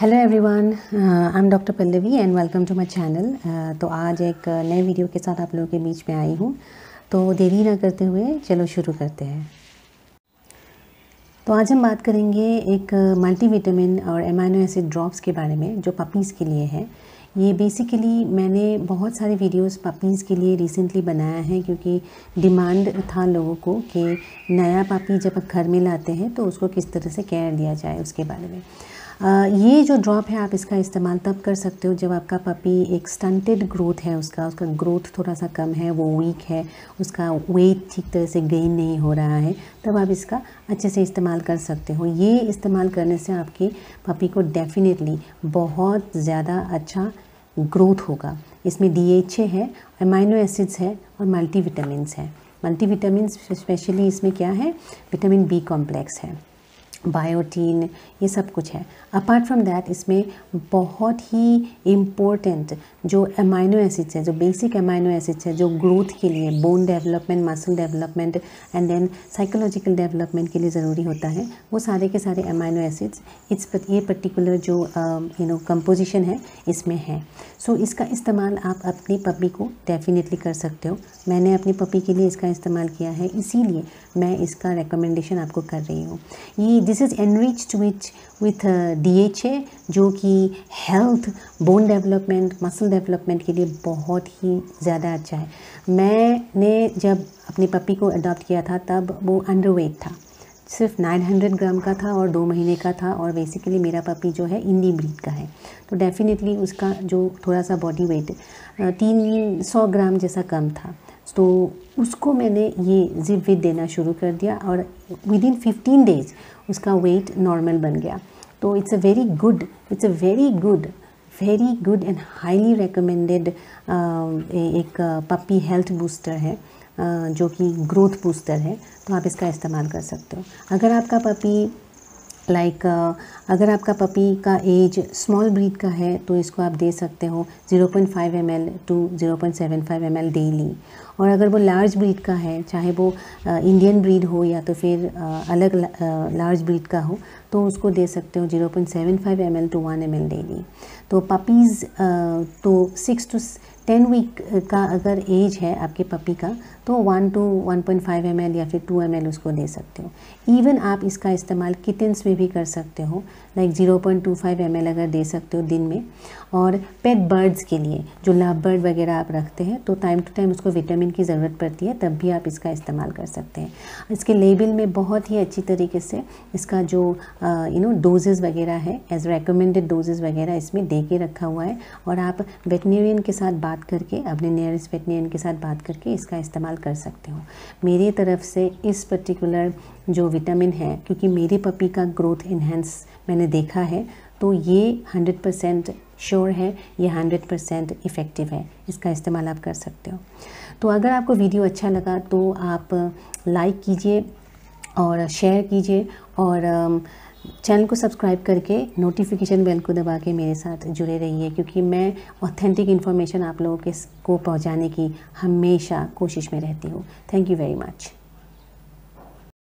Hello everyone, I am doctor Pallavi and welcome to my channel. तो आज एक नए वीडियो के साथ आप लोगों के बीच में आई हूँ, तो देरी ना करते हुए चलो शुरू करते हैं। तो आज हम बात करेंगे एक मल्टीविटामिन और एमिनो एसिड ड्रॉप्स के बारे में जो पपीज़ के लिए है। ये बेसिकली मैंने बहुत सारे वीडियोस पपीज़ के लिए रिसेंटली बनाया है, क्योंकि डिमांड था लोगों को कि नया पपी जब आप घर में लाते हैं तो उसको किस तरह से केयर दिया जाए, उसके बारे में। ये जो ड्रॉप है आप इसका इस्तेमाल तब कर सकते हो जब आपका पपी एक स्टंटेड ग्रोथ है, उसका ग्रोथ थोड़ा सा कम है, वो वीक है, उसका वेट ठीक तरह से गेन नहीं हो रहा है, तब आप इसका अच्छे से इस्तेमाल कर सकते हो। ये इस्तेमाल करने से आपकी पपी को डेफिनेटली बहुत ज़्यादा अच्छा ग्रोथ होगा। इसमें DHA है, अमाइनो एसिड्स है और मल्टीविटामिन्स है। मल्टीविटामिन्स स्पेशली इसमें क्या है, विटामिन बी कॉम्प्लेक्स है, बायोटीन, ये सब कुछ है। अपार्ट फ्रॉम दैट इसमें बहुत ही इम्पोर्टेंट जो अमाइनो एसिड्स है, जो बेसिक अमाइनो एसिड्स है, जो ग्रोथ के लिए, bone development, muscle development and then psychological development के लिए ज़रूरी होता है, वो सारे के सारे अमाइनो एसिड्स ये पर्टिकुलर जो कंपोजिशन है इसमें है। सो इसका इस्तेमाल आप अपनी पपी को डेफिनेटली कर सकते हो। मैंने अपनी पपी के लिए इसका इस्तेमाल किया है, इसीलिए मैं इसका रिकमेंडेशन आपको कर रही हूँ। ये this is enriched with DHA, जो कि health, bone development, muscle development के लिए बहुत ही ज़्यादा अच्छा है। मैंने जब अपनी पपी को अडॉप्ट किया था तब वो अंडरवेट था, सिर्फ 900 ग्राम का था और 2 महीने का था, और बेसिकली मेरा पपी जो है इंडी ब्रीड का है, तो डेफिनेटली उसका जो थोड़ा सा बॉडी वेट 300 ग्राम जैसा कम था, तो उसको मैंने ये ZipVit देना शुरू कर दिया और विदिन 15 डेज उसका वेट नॉर्मल बन गया। तो it's a very good and highly recommended एक पपी हेल्थ बूस्टर है, जो कि ग्रोथ बूस्टर है, तो आप इसका इस्तेमाल कर सकते हो। अगर आपका पपी अगर आपका पपी का एज स्मॉल ब्रीड का है तो इसको आप दे सकते हो 0.5 ml टू 0.75 ml डेली। और अगर वो लार्ज ब्रीड का है, चाहे वो इंडियन ब्रीड हो या तो फिर अलग लार्ज ब्रीड का हो, तो उसको दे सकते हो 0.75 ml टू 1 ml डेली। तो पपीज़ तो 6 to 10 वीक का अगर एज है आपके पपी का, तो 1 to 1.5 ml या फिर 2 ml उसको दे सकते हो। इवन आप इसका इस्तेमाल किटेंस में भी कर सकते हो, लाइक 0.25 ml अगर दे सकते हो दिन में। और पेट बर्ड्स के लिए, जो लव बर्ड वगैरह आप रखते हैं, तो टाइम टू टाइम उसको विटामिन की ज़रूरत पड़ती है, तब भी आप इसका इस्तेमाल कर सकते हैं। इसके लेबल में बहुत ही अच्छी तरीके से इसका जो डोजेज़ वगैरह है, एज रेकमेंडेड डोजेज़ वगैरह इसमें दे के रखा हुआ है, और आप वेटनेरियन के साथ बात करके, अपने नियरेस्ट वेटनेरियन के साथ बात करके इसका इस्तेमाल कर सकते हो। मेरी तरफ से इस पर्टिकुलर जो विटामिन है, क्योंकि मेरे पपी का ग्रोथ इन्हेंस मैंने देखा है, तो ये 100% श्योर है, ये 100% इफ़ेक्टिव है, इसका इस्तेमाल आप कर सकते हो। तो अगर आपको वीडियो अच्छा लगा तो आप लाइक कीजिए और शेयर कीजिए, और चैनल को सब्सक्राइब करके नोटिफिकेशन बेल को दबा के मेरे साथ जुड़े रहिए, क्योंकि मैं ऑथेंटिक इन्फॉर्मेशन आप लोगों को पहुंचाने की हमेशा कोशिश में रहती हूँ। Thank you very much.